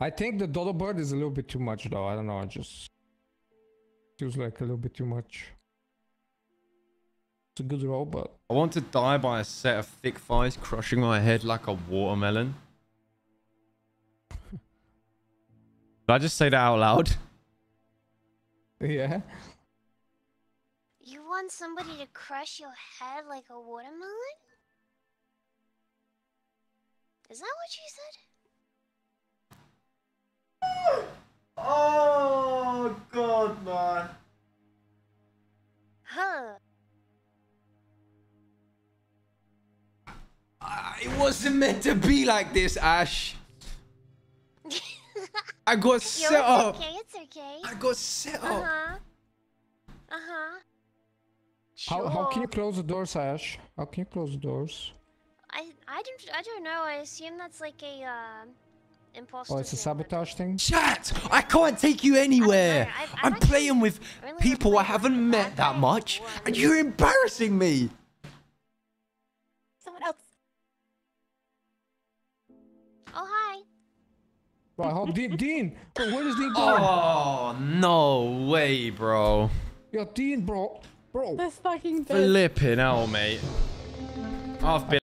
I think the dodo bird is a little bit too much though. I don't know, I just feels like a little bit too much. It's a good roll, but I want to die by a set of thick thighs crushing my head like a watermelon. Did I just say that out loud? Yeah. You want somebody to crush your head like a watermelon? Is that what you said? Oh god, man. Huh. It wasn't meant to be like this, Ash. I got set up. It's okay, it's okay. I got set up. Sure. How can you close the doors, Ash? How can you close the doors? I don't know. I assume that's like a imposter. Oh, it's a sabotage thing. Chat! I can't take you anywhere. I'm playing with people I haven't met that much, and you're embarrassing me. Someone else. Oh hi. Well, I hope Dean. Bro, where is Dean going? Oh no way, bro. Yo, Dean, bro. This fucking thing. Flipping hell, mate. I've been.